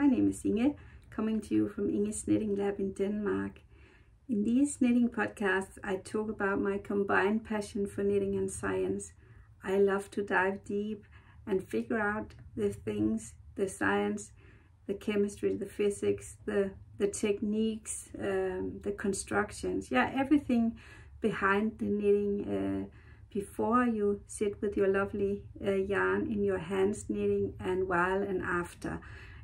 My name is Inge, coming to you from Inge's Knitting Lab in Denmark. In these knitting podcasts, I talk about my combined passion for knitting and science. I love to dive deep and figure out the things, the science, the chemistry, the physics, the techniques, the constructions, everything behind the knitting before you sit with your lovely yarn in your hands knitting, and while and after.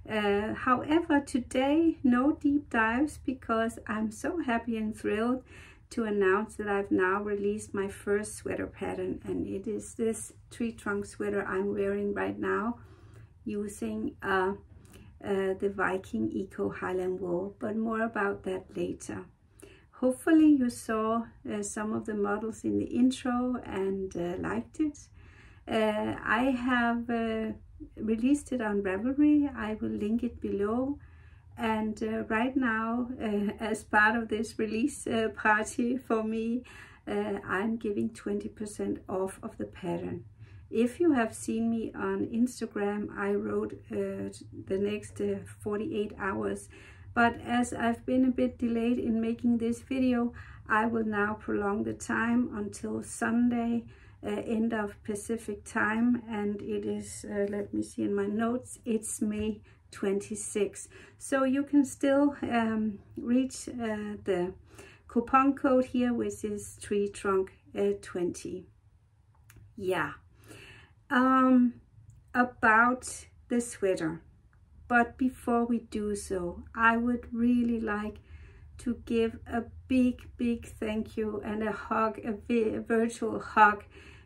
However, today no deep dives, because I'm so happy and thrilled to announce that I've now released my first sweater pattern, and it is this tree trunk sweater I'm wearing right now using the Viking Eco Highland Wool, but more about that later. Hopefully you saw some of the models in the intro and liked it. I have released it on Ravelry. I will link it below. And right now, as part of this release party for me, I'm giving 20% off of the pattern. If you have seen me on Instagram, I wrote the next 48 hours. But as I've been a bit delayed in making this video, I will now prolong the time until Sunday, end of Pacific time, and it is, let me see in my notes, it's May 26. So you can still reach the coupon code here, which is tree trunk 20. About the sweater. But before we do so, I would really like to give a big thank you and a hug, a virtual hug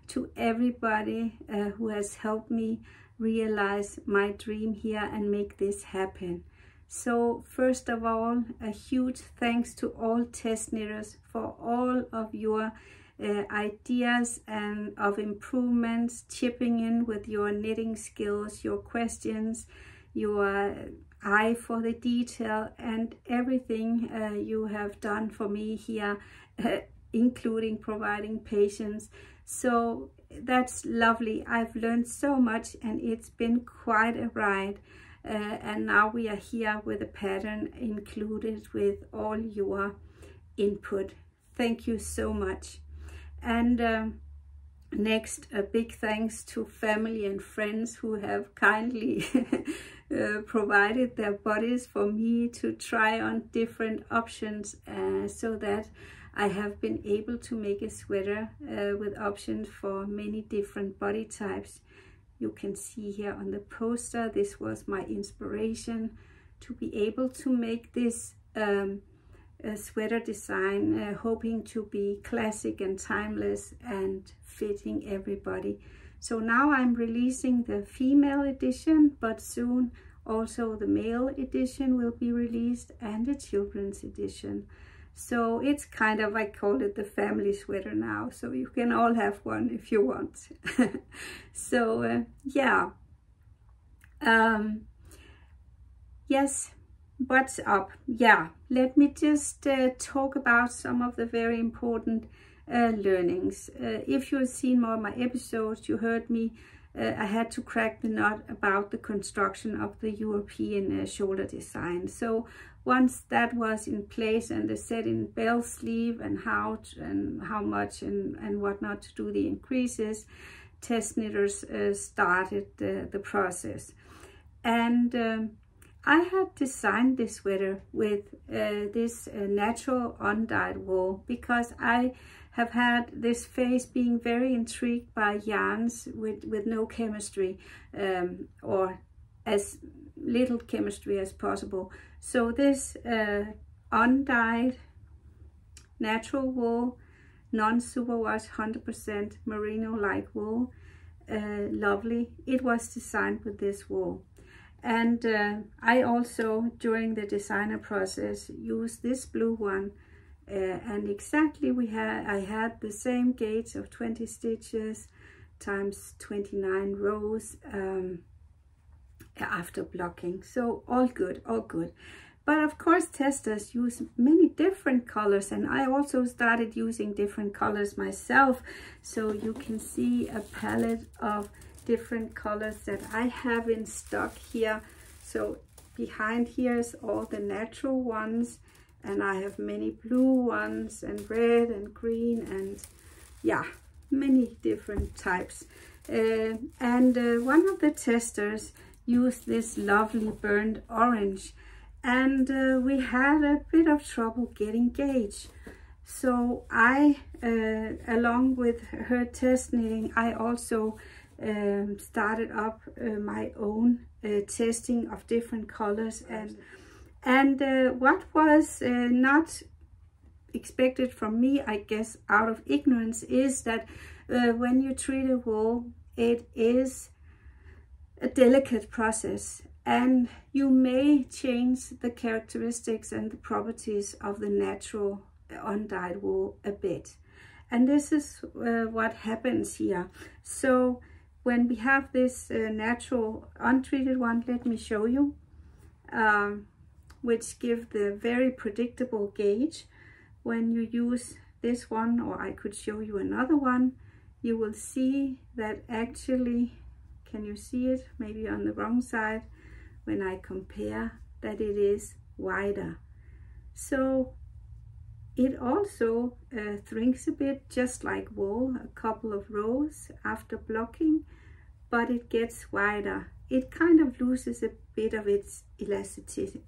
to everybody who has helped me realize my dream here and make this happen. So first of all, a huge thanks to all test knitters for all of your ideas and of improvements, chipping in with your knitting skills, your questions, your eye for the detail, and everything you have done for me here, including providing patience. So that's lovely. I've learned so much, and it's been quite a ride. And now we are here with a pattern included with all your input. Thank you so much. And next, a big thanks to family and friends who have kindly provided their bodies for me to try on different options, so that I have been able to make a sweater with options for many different body types. You can see here on the poster, this was my inspiration to be able to make this a sweater design, hoping to be classic and timeless and fitting everybody. So now I'm releasing the female edition, but soon also the male edition will be released, and the children's edition. So it's kind of, I call it the family sweater now, so you can all have one if you want. So yes, what's up? Let me just talk about some of the very important learnings. If you've seen more of my episodes, you heard me, I had to crack the nut about the construction of the European shoulder design. So once that was in place, and the set in bell sleeve and how much and whatnot to do the increases, test knitters started the process. And I had designed this sweater with this natural undyed wool, because I have had this phase being very intrigued by yarns with no chemistry, or as little chemistry as possible. So this undyed natural wool, non-superwash, 100% merino-like wool, lovely. It was designed with this wool. And I also, during the designer process, used this blue one, and exactly I had the same gauge of 20 stitches times 29 rows after blocking. So all good, all good. But of course, testers use many different colors, and I also started using different colors myself. So you can see a palette of different colors that I have in stock here. So Behind here is all the natural ones, and I have many blue ones and red and green and yeah, many different types. One of the testers used this lovely burnt orange, and we had a bit of trouble getting gauge. So I, along with her test knitting, I also started up my own testing of different colors, and what was not expected from me, I guess, out of ignorance, is that when you treat a wool, it is a delicate process, and you may change the characteristics and the properties of the natural undyed wool a bit. And this is what happens here. So when we have this natural untreated one, let me show you, which give the very predictable gauge. When you use this one, or I could show you another one, you will see that actually, can you see it? Maybe on the wrong side, when I compare, that it is wider. So it also shrinks a bit, just like wool, a couple of rows after blocking, but it gets wider. It kind of loses a bit of its elasticity.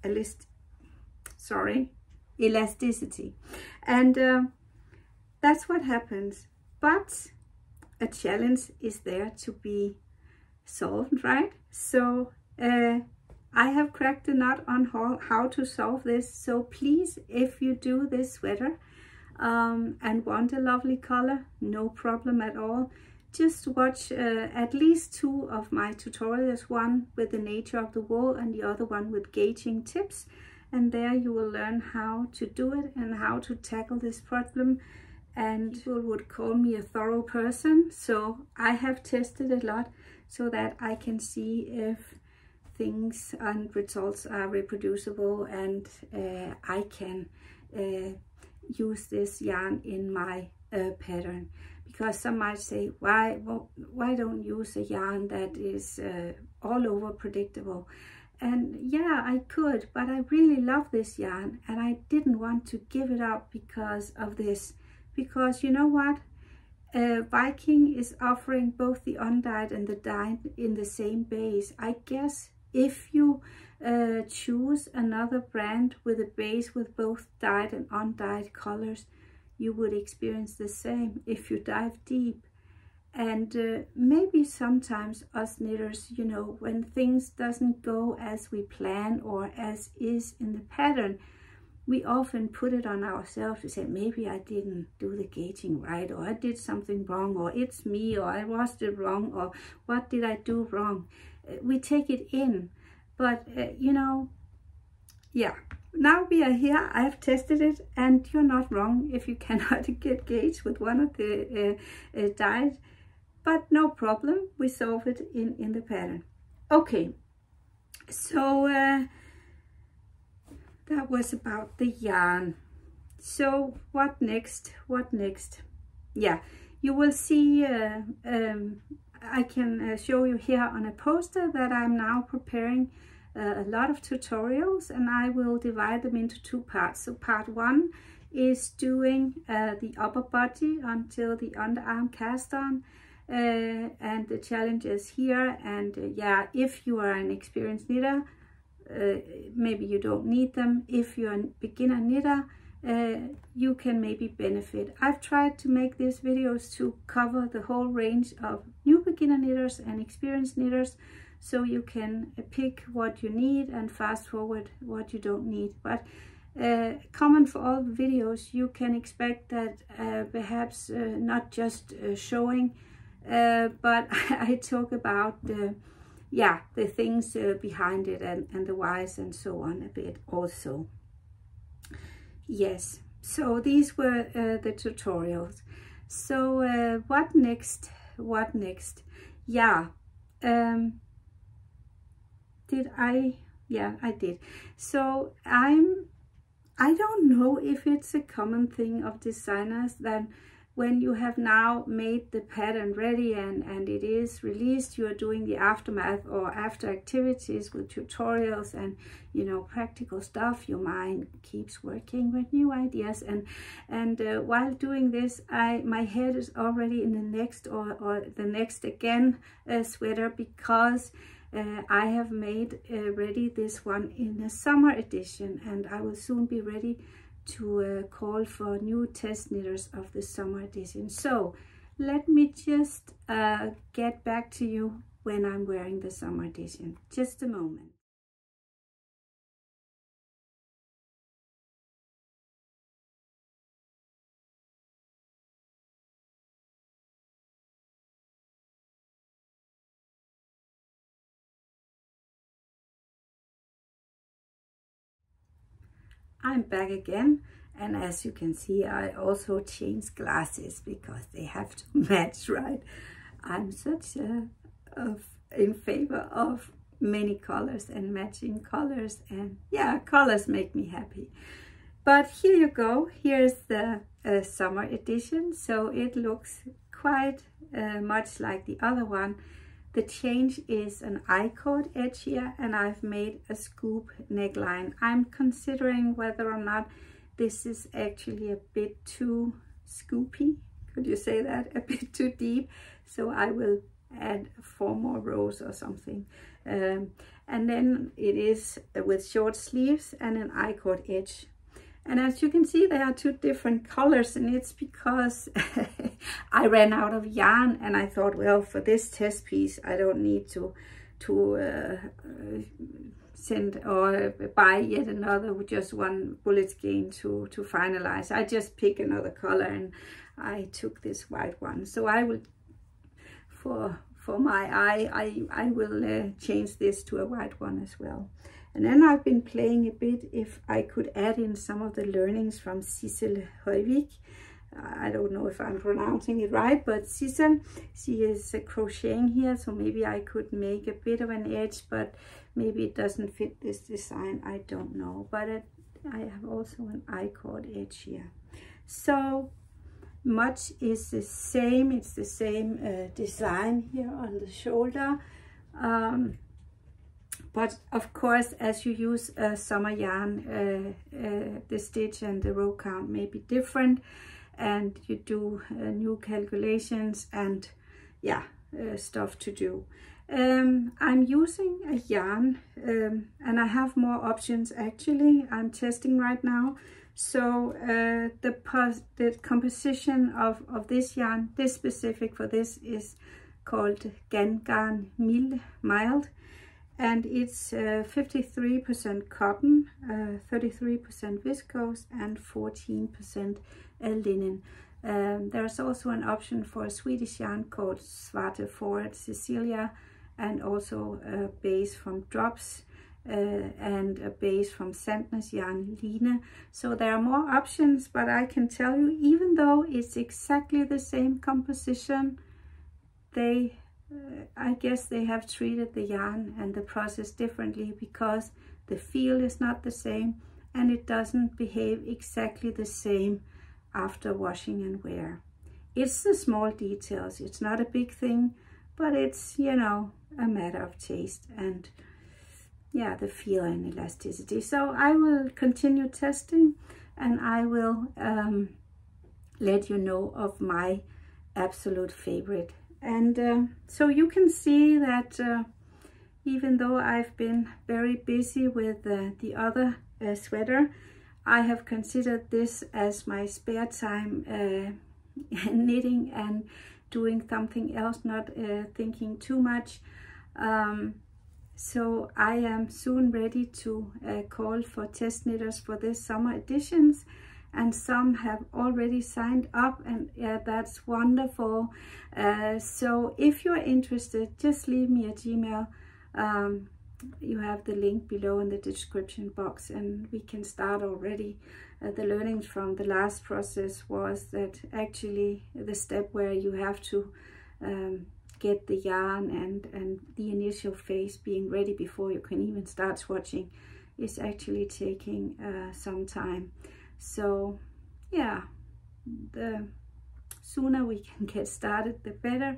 And that's what happens. But a challenge is there to be solved, right? So I have cracked a nut on how to solve this. So please, if you do this sweater and want a lovely color, no problem at all. Just watch at least two of my tutorials, one with the nature of the wool and the other one with gauging tips. And there you will learn how to do it and how to tackle this problem. And people would call me a thorough person. So I have tested a lot so that I can see if things and results are reproducible, and I can use this yarn in my pattern. Because some might say, why don't you use a yarn that is all over predictable? And yeah, I could, but I really love this yarn, and I didn't want to give it up because of this. Because you know what? Viking is offering both the undyed and the dyed in the same base. I guess if you choose another brand with a base with both dyed and undyed colors, you would experience the same if you dive deep. And maybe sometimes us knitters, you know, when things doesn't go as we plan or as is in the pattern, we often put it on ourselves to say, maybe I didn't do the gauging right, or I did something wrong, or it's me, or I was wrong, or what did I do wrong? We take it in, but you know, yeah, now we are here, I've tested it, and you're not wrong if you cannot get gauge with one of the dyes, but no problem, we solve it in the pattern. Okay, so that was about the yarn. So what next? What next? Yeah, you will see, I can show you here on a poster that I'm now preparing a lot of tutorials, and I will divide them into two parts. So part one is doing the upper body until the underarm cast on, and the challenges here. And yeah, if you are an experienced knitter, maybe you don't need them. If you're a beginner knitter, you can maybe benefit. I've tried to make these videos to cover the whole range of new beginner knitters and experienced knitters, so you can pick what you need and fast forward what you don't need. But common for all the videos, you can expect that perhaps not just showing, but I talk about the yeah, the things behind it and the whys and so on a bit also. Yes, so these were the tutorials. So what next? What next? Yeah, did I? Yeah, I did. So I don't know if it's a common thing of designers that when you have now made the pattern ready and it is released, you are doing the aftermath or after activities with tutorials and, you know, practical stuff. Your mind keeps working with new ideas, and while doing this, my head is already in the next or the next again sweater, because I have made ready this one in the summer edition, and I will soon be ready to call for new test knitters of the summer edition. So let me just get back to you when I'm wearing the summer edition. Just a moment. I'm back again, and as you can see, I also changed glasses because they have to match, right? I'm such in favor of many colors and matching colors, and yeah, colors make me happy. But here you go, here's the summer edition, so it looks quite much like the other one. The change is an I-cord edge here, and I've made a scoop neckline. I'm considering whether or not this is actually a bit too scoopy. Could you say that? A bit too deep. So I will add 4 more rows or something. And then it is with short sleeves and an I-cord edge. And as you can see, there are 2 different colors, and it's because I ran out of yarn, and I thought, well, for this test piece, I don't need to send or buy yet another, just one bullet skein to finalize. I just pick another color, and I took this white one. So I will, for my eye, I will change this to a white one as well. And then I've been playing a bit if I could add in some of the learnings from Cecil Høyvik. I don't know if I'm pronouncing it right, but Cecil, she is crocheting here, so maybe I could make a bit of an edge, but maybe it doesn't fit this design, I don't know. But I have also an I-cord edge here. So much is the same. It's the same design here on the shoulder. But of course, as you use summer yarn, the stitch and the row count may be different, and you do new calculations and yeah, stuff to do. I'm using a yarn, and I have more options actually. I'm testing right now. So the composition of this yarn, this specific for this, is called Gann Garn Mild. And it's 53% cotton, 33% viscose, and 14% linen. There's also an option for a Swedish yarn called Svarta Fåret Cecilia, and also a base from Drops and a base from Sandnes Yarn Line. So there are more options, but I can tell you, even though it's exactly the same composition, they I guess they have treated the yarn and the process differently, because the feel is not the same, and it doesn't behave exactly the same after washing and wear. It's the small details. It's not a big thing, but it's, you know, a matter of taste and yeah, the feel and elasticity. So I will continue testing, and I will let you know of my absolute favorite. And so you can see that even though I've been very busy with the other sweater, I have considered this as my spare time knitting and doing something else, not thinking too much. So I am soon ready to call for test knitters for this summer editions. And some have already signed up, and yeah, that's wonderful. So if you're interested, just leave me a Gmail. You have the link below in the description box, and we can start already. The learning from the last process was that actually the step where you have to get the yarn and the initial phase being ready before you can even start swatching is actually taking some time. So yeah, sooner we can get started, the better,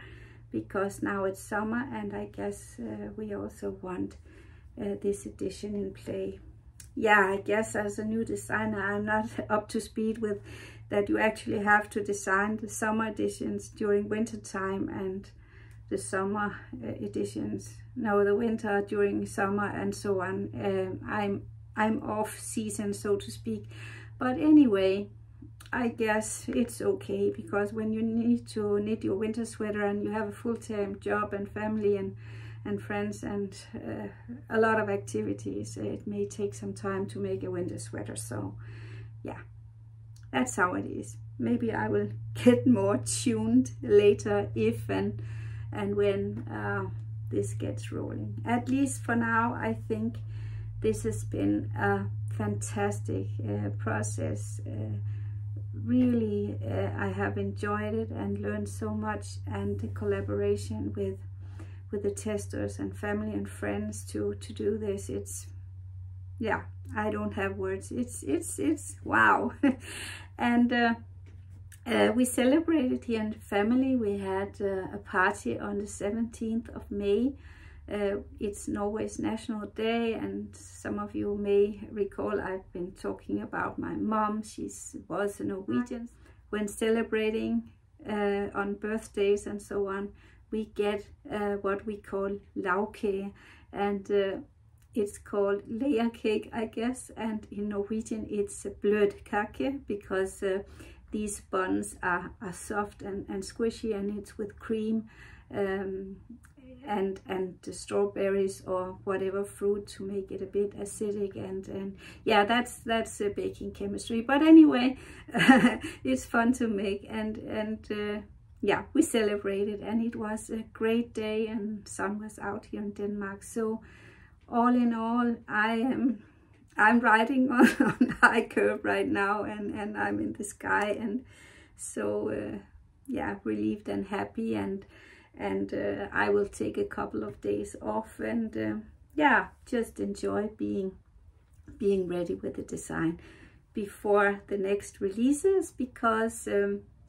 because now it's summer, and I guess we also want this edition in play. Yeah, I guess as a new designer, I'm not up to speed with that you actually have to design the summer editions during winter time and the summer editions, no, the winter during summer and so on. I'm off season, so to speak. But anyway, I guess it's okay, because when you need to knit your winter sweater and you have a full-time job and family and friends and a lot of activities, it may take some time to make a winter sweater. So yeah, that's how it is. Maybe I will get more tuned later if and when this gets rolling. At least for now, I think this has been a fantastic process. Really, I have enjoyed it and learned so much, and the collaboration with the testers and family and friends to do this, it's, yeah, I don't have words. It's wow. And we celebrated here in the family. We had a party on the 17th of May. It's Norway's National Day, and some of you may recall I've been talking about my mom. She was a Norwegian. When celebrating on birthdays and so on, we get what we call lauke, and it's called layer cake, I guess, and in Norwegian it's bløtkake, because these buns are soft and squishy, and it's with cream and strawberries or whatever fruit to make it a bit acidic, and yeah, that's baking chemistry, but anyway, it's fun to make, and yeah, we celebrated, and it was a great day, and sun was out here in Denmark. So all in all, I'm riding on a high curve right now, and I'm in the sky, and so yeah, relieved and happy, and I will take a couple of days off, and yeah, just enjoy being ready with the design before the next releases, because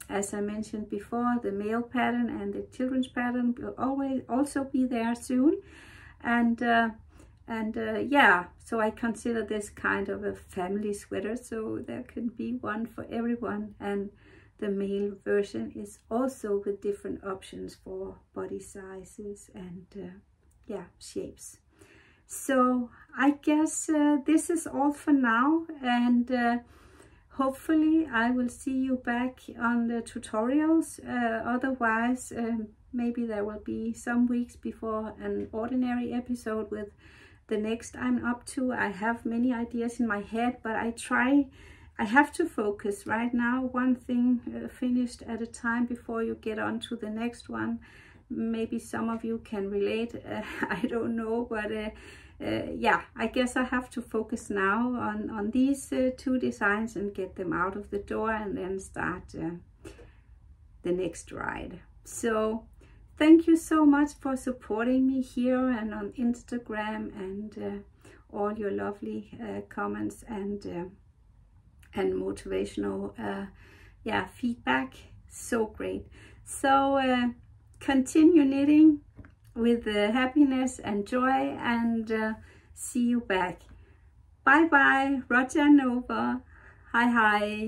as I mentioned before, the male pattern and the children's pattern will always also be there soon, and yeah, so I consider this kind of a family sweater, so there can be one for everyone, and the male version is also with different options for body sizes and yeah, shapes. So I guess this is all for now, and hopefully I will see you back on the tutorials. Otherwise, maybe there will be some weeks before an ordinary episode with the next I'm up to. I have many ideas in my head, but I have to focus right now, one thing finished at a time before you get on to the next one. Maybe some of you can relate, I don't know, but yeah, I guess I have to focus now on these two designs and get them out of the door, and then start the next ride. So thank you so much for supporting me here and on Instagram, and all your lovely comments and motivational yeah, feedback. So great. So continue knitting with happiness and joy, and see you back. Bye bye. Roger and over. Hi hi.